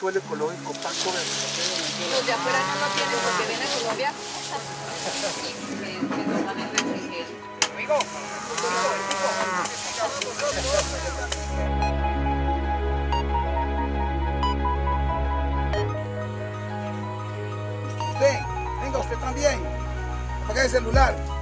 suelo ecológico tan correcto. Los de afuera no lo tienen porque vienen a Colombia. Amigo. Usted, venga usted también. Apague el celular.